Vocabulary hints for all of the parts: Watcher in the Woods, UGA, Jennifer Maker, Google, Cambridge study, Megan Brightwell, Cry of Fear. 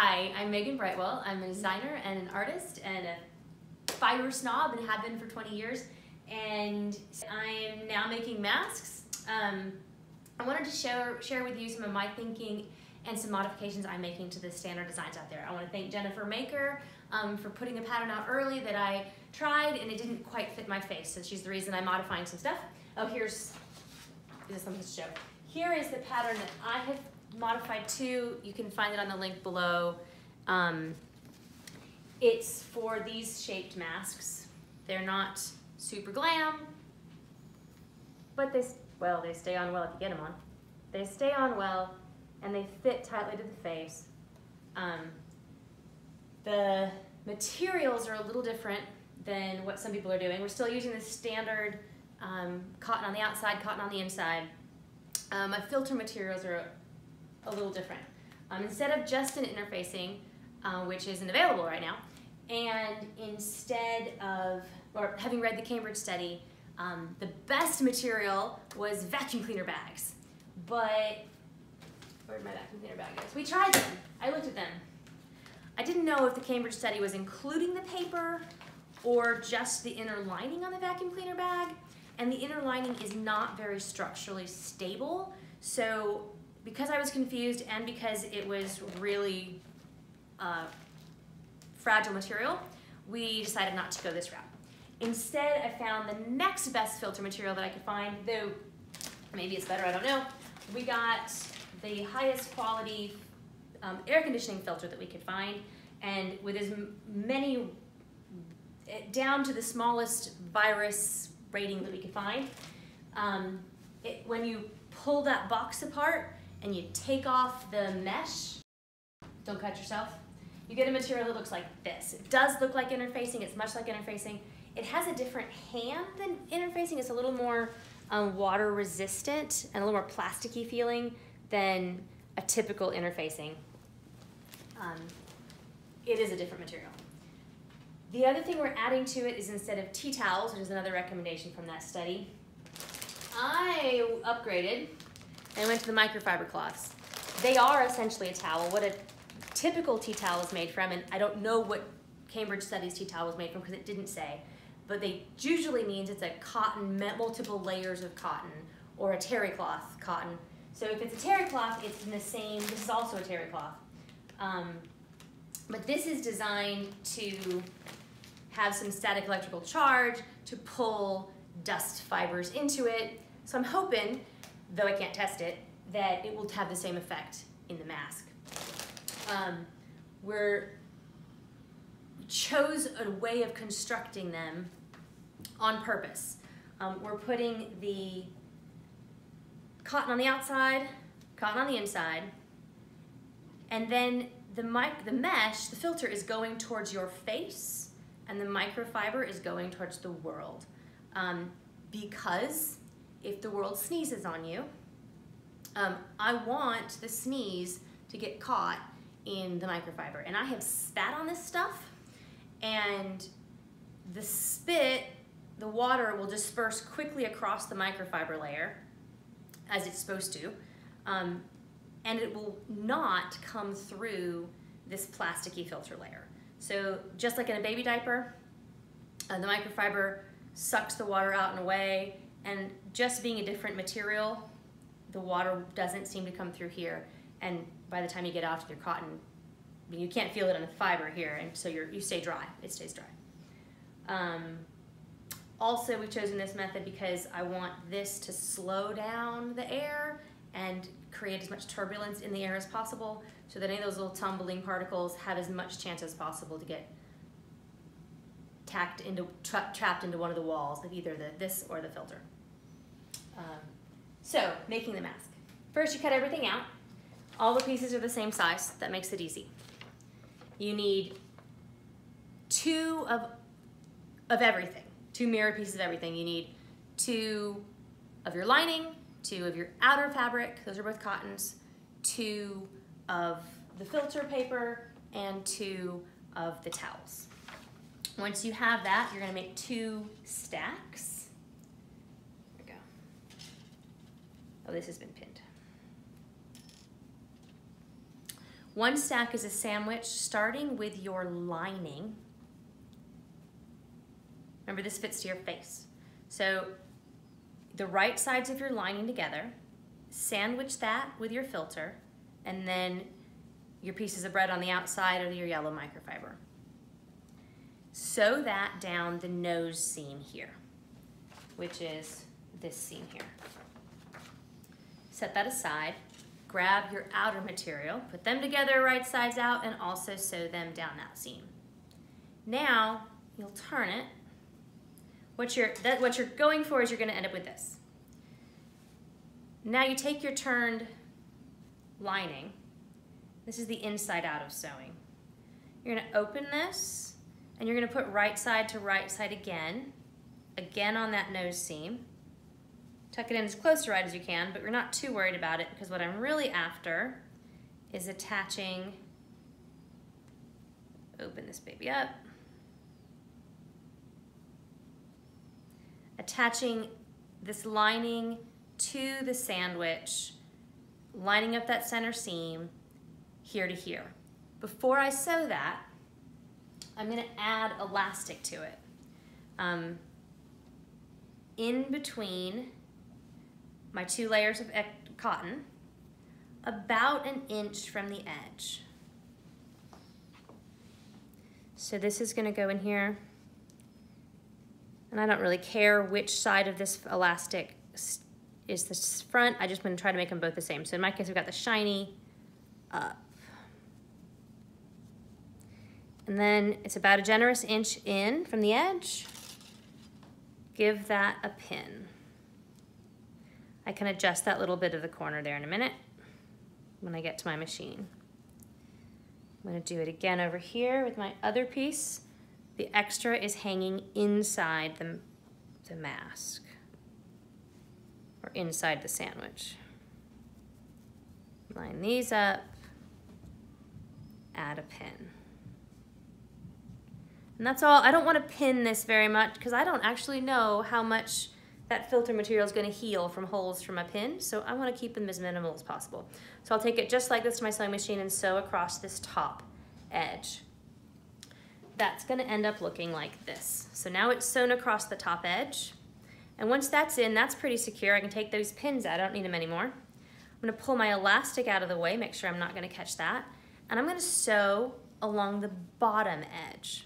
Hi, I'm Megan Brightwell. I'm a designer and an artist and a fiber snob, and have been for 20 years. And I'm now making masks. I wanted to share with you some of my thinking and some modifications I'm making to the standard designs out there. I want to thank Jennifer Maker for putting a pattern out early that I tried and it didn't quite fit my face, so she's the reason I'm modifying some stuff. Oh, here's this something to show. Here is the pattern that I have modified to. You can find it on the link below. It's for these shaped masks. They're not super glam, but they stay on well if you get them on. They stay on well, and they fit tightly to the face. The materials are a little different than what some people are doing. We're still using the standard cotton on the outside, cotton on the inside. My filter materials are a little different. Instead of just an interfacing, which isn't available right now, and instead of, or having read the Cambridge study, the best material was vacuum cleaner bags. But where'd my vacuum cleaner bag is? We tried them. I looked at them. I didn't know if the Cambridge study was including the paper or just the inner lining on the vacuum cleaner bag. And the inner lining is not very structurally stable. So because I was confused and because it was really fragile material, we decided not to go this route. Instead, I found the next best filter material that I could find, though maybe it's better, I don't know. We got the highest quality air conditioning filter that we could find, and with as many, down to the smallest virus rating that we could find. When you pull that box apart and you take off the mesh, don't cut yourself, you get a material that looks like this. It does look like interfacing, it's much like interfacing. It has a different hand than interfacing. It's a little more water resistant and a little more plasticky feeling than a typical interfacing. It is a different material. The other thing we're adding to it is, instead of tea towels, which is another recommendation from that study, I upgraded and went to the microfiber cloths. They are essentially a towel. What a typical tea towel is made from, and I don't know what Cambridge studies tea towel was made from because it didn't say, but they usually means it's a cotton, multiple layers of cotton, or a terry cloth cotton. So if it's a terry cloth, it's in the same, this is also a terry cloth. But this is designed to have some static electrical charge to pull dust fibers into it. So I'm hoping, though I can't test it, that it will have the same effect in the mask. We chose a way of constructing them on purpose. We're putting the cotton on the outside, cotton on the inside, and then the mesh, the filter, is going towards your face, and the microfiber is going towards the world. Because if the world sneezes on you, I want the sneeze to get caught in the microfiber. And I have spat on this stuff, and the spit, the water, will disperse quickly across the microfiber layer, as it's supposed to, and it will not come through this plasticky filter layer. So just like in a baby diaper, the microfiber sucks the water out and away, and just being a different material, the water doesn't seem to come through here, and by the time you get off your cotton, you can't feel it on the fiber here, and so you stay dry, it stays dry. Also, we've chosen this method because I want this to slow down the air and create as much turbulence in the air as possible, so that any of those little tumbling particles have as much chance as possible to get trapped into one of the walls of either this or the filter. So, making the mask. First, you cut everything out. All the pieces are the same size. That makes it easy. You need two of everything. Two mirror pieces of everything. You need two of your lining, two of your outer fabric, those are both cottons, two of the filter paper, and two of the towels. Once you have that, you're gonna make two stacks. There we go. Oh, this has been pinned. One stack is a sandwich, starting with your lining. Remember, this fits to your face. So the right sides of your lining together, sandwich that with your filter, and then your pieces of bread on the outside of your yellow microfiber. Sew that down the nose seam here, which is this seam here. Set that aside, grab your outer material, put them together right sides out, and also sew them down that seam. Now you'll turn it. What you're going for is you're gonna end up with this. Now you take your turned lining. This is the inside out of sewing. You're gonna open this, and you're gonna put right side to right side again on that nose seam. Tuck it in as close to right as you can, but we're not too worried about it because what I'm really after is attaching, open this baby up, attaching this lining to the sandwich, lining up that center seam here to here. Before I sew that, I'm gonna add elastic to it. In between my two layers of cotton, about an inch from the edge. So this is gonna go in here, and I don't really care which side of this elastic is the front, I just wanna try to make them both the same. So in my case, we've got the shiny up. And then it's about a generous inch in from the edge. Give that a pin. I can adjust that little bit of the corner there in a minute when I get to my machine. I'm gonna do it again over here with my other piece. The extra is hanging inside the mask or inside the sandwich. Line these up, add a pin. And that's all. I don't want to pin this very much because I don't actually know how much that filter material is going to heal from holes from a pin, so I want to keep them as minimal as possible. So I'll take it just like this to my sewing machine and sew across this top edge. That's going to end up looking like this. So now it's sewn across the top edge, and once that's in, that's pretty secure. I can take those pins out. I don't need them anymore. I'm going to pull my elastic out of the way, make sure I'm not going to catch that, and I'm going to sew along the bottom edge.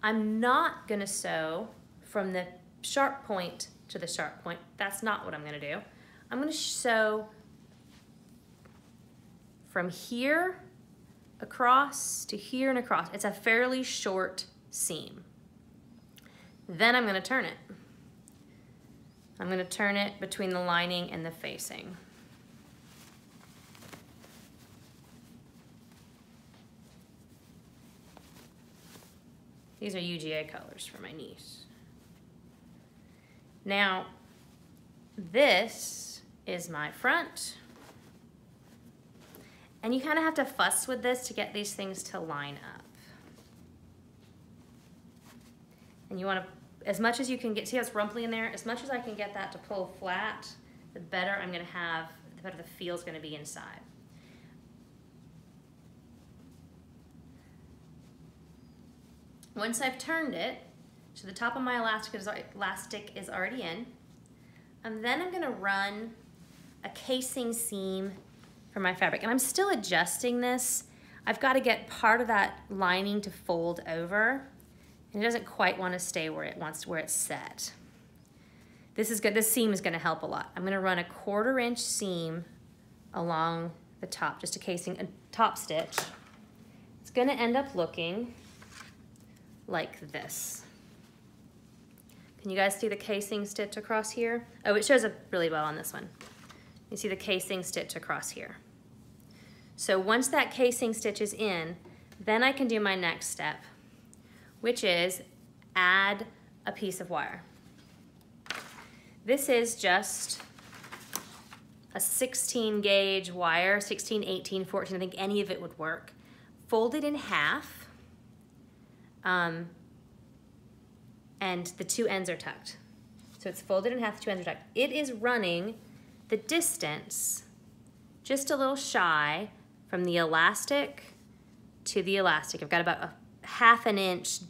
I'm not gonna sew from the sharp point to the sharp point. That's not what I'm gonna do. I'm gonna sew from here across to here and across. It's a fairly short seam. Then I'm gonna turn it. I'm gonna turn it between the lining and the facing. These are UGA colors for my niece. Now, this is my front. And you kind of have to fuss with this to get these things to line up. And you want to, as much as you can get, see how it's rumply in there? As much as I can get that to pull flat, the better I'm going to have, the better the feel's going to be inside. Once I've turned it, so the top of my elastic is already in, and then I'm gonna run a casing seam for my fabric. And I'm still adjusting this. I've gotta get part of that lining to fold over, and it doesn't quite wanna stay where it wants, where it's set. This is good, this seam is gonna help a lot. I'm gonna run a 1/4 inch seam along the top, just a casing, a top stitch. It's gonna end up looking like this. Can you guys see the casing stitch across here? Oh, it shows up really well on this one. You see the casing stitch across here. So once that casing stitch is in, then I can do my next step, which is add a piece of wire. This is just a 16 gauge wire, 16, 18, 14, I think any of it would work. Fold it in half, and the two ends are tucked. So it's folded in half, the two ends are tucked. It is running the distance just a little shy from the elastic to the elastic. I've got about a half an inch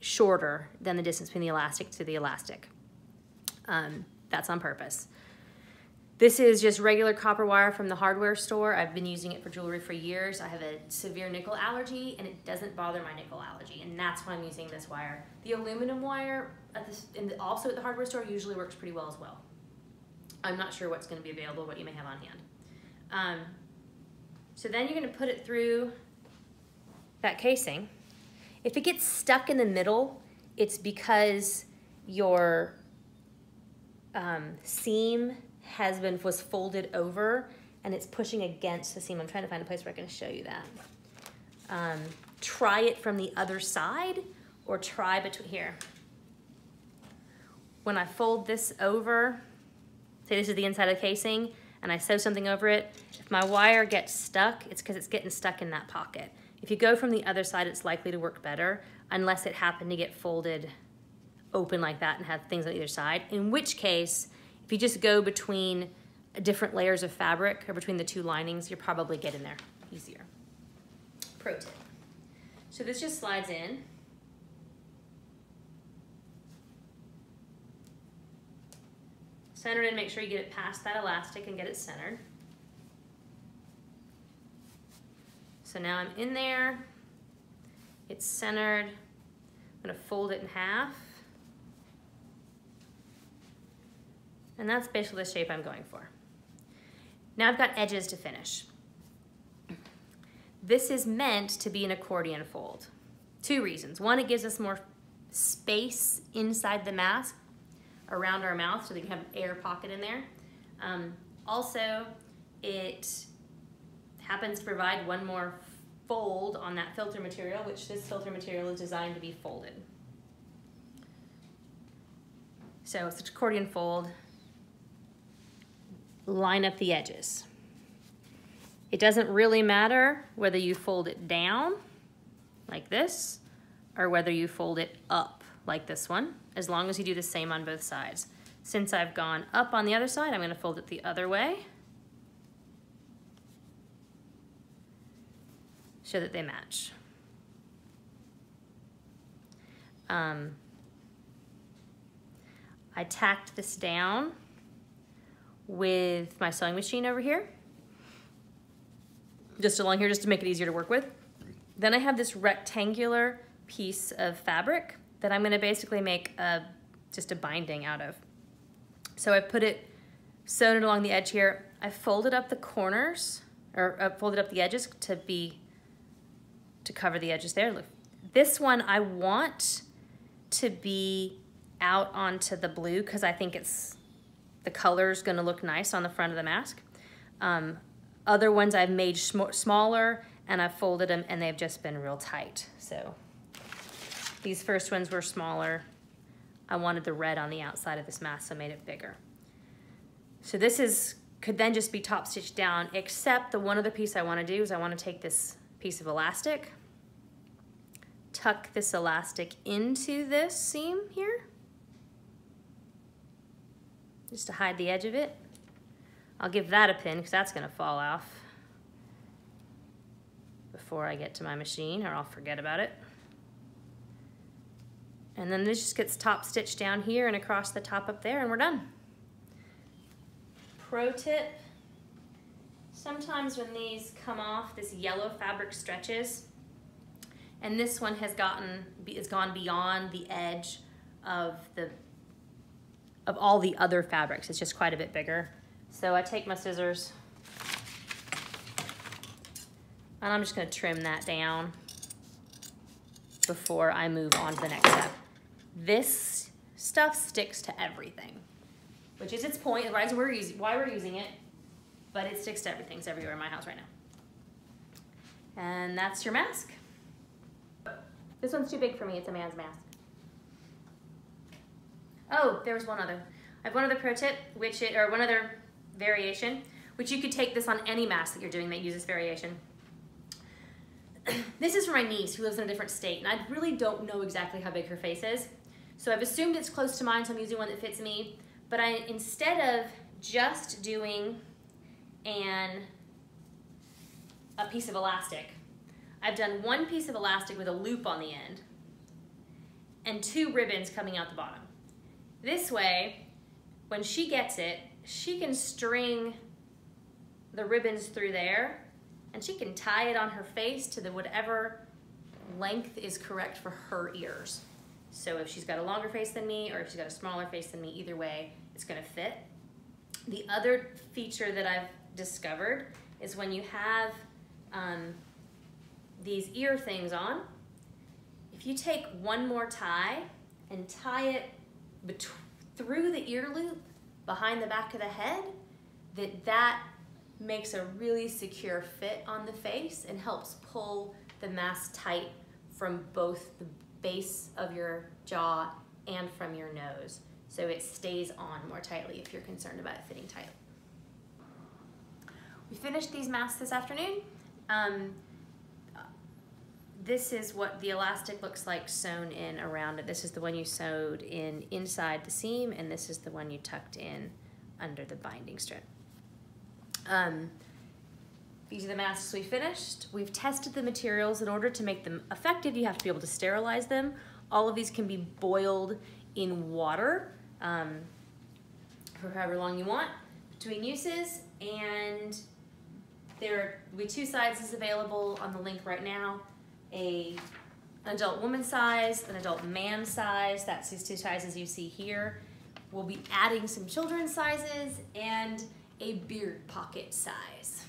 shorter than the distance between the elastic to the elastic. That's on purpose. This is just regular copper wire from the hardware store. I've been using it for jewelry for years. I have a severe nickel allergy and it doesn't bother my nickel allergy, and that's why I'm using this wire. The aluminum wire also at the hardware store usually works pretty well as well. I'm not sure what's gonna be available, what you may have on hand. So then you're gonna put it through that casing. If it gets stuck in the middle, it's because your seam was folded over and it's pushing against the seam. I'm trying to find a place where I can show you that. Try it from the other side, or try between here. When I fold this over, say this is the inside of the casing, and I sew something over it, if my wire gets stuck, it's because it's getting stuck in that pocket. If you go from the other side, it's likely to work better, unless it happened to get folded open like that and have things on either side, in which case, if you just go between different layers of fabric or between the two linings, you're probably getting there easier. Pro tip. So this just slides in. Center it in, make sure you get it past that elastic and get it centered. So now I'm in there, it's centered. I'm gonna fold it in half. And that's basically the shape I'm going for. Now I've got edges to finish. This is meant to be an accordion fold. Two reasons. One, it gives us more space inside the mask around our mouth so that you have an air pocket in there. Also, it happens to provide one more fold on that filter material, which this filter material is designed to be folded. So it's an accordion fold. Line up the edges. It doesn't really matter whether you fold it down like this or whether you fold it up like this one, as long as you do the same on both sides. Since I've gone up on the other side, I'm going to fold it the other way so that they match. I tacked this down with my sewing machine over here, just along here, just to make it easier to work with. Then I have this rectangular piece of fabric that I'm gonna basically make just a binding out of. So I put it, sewed it along the edge here. I folded up the corners, or folded up the edges to cover the edges there. Look, this one I want to be out onto the blue because I think it's, the color's gonna look nice on the front of the mask. Other ones I've made smaller and I've folded them and they've just been real tight. So these first ones were smaller. I wanted the red on the outside of this mask, so I made it bigger. So this could then just be top stitched down, except the one other piece I wanna do is I wanna take this piece of elastic, tuck this elastic into this seam here, just to hide the edge of it. I'll give that a pin because that's gonna fall off before I get to my machine, or I'll forget about it. And then this just gets top stitched down here and across the top up there, and we're done. Pro tip, sometimes when these come off, this yellow fabric stretches, and this one has gone beyond the edge of the of all the other fabrics. It's just quite a bit bigger. So I take my scissors and I'm just gonna trim that down before I move on to the next step. This stuff sticks to everything, which is its point, why we're using it, but it sticks to everything. It's everywhere in my house right now. And that's your mask. This one's too big for me, it's a man's mask. Oh, there was one other. I have one other pro tip, one other variation, which you could take this on any mask that you're doing that uses variation. This is for my niece who lives in a different state, and I really don't know exactly how big her face is. So I've assumed it's close to mine, so I'm using one that fits me. But instead of just doing an a piece of elastic. I've done one piece of elastic with a loop on the end and two ribbons coming out the bottom. This way, when she gets it, she can string the ribbons through there and she can tie it on her face to the whatever length is correct for her ears. So if she's got a longer face than me or if she's got a smaller face than me, either way, it's gonna fit. The other feature that I've discovered is when you have these ear things on, if you take one more tie and tie it through the ear loop behind the back of the head, that makes a really secure fit on the face and helps pull the mask tight from both the base of your jaw and from your nose. So it stays on more tightly if you're concerned about it fitting tight. We finished these masks this afternoon. This is what the elastic looks like sewn in around it. This is the one you sewed in inside the seam, and this is the one you tucked in under the binding strip. These are the masks we finished. We've tested the materials. In order to make them effective, you have to be able to sterilize them. All of these can be boiled in water for however long you want between uses, and there will be two sizes available on the link right now. An adult woman size, an adult man size, that's these two sizes you see here. We'll be adding some children's sizes and a beard pocket size.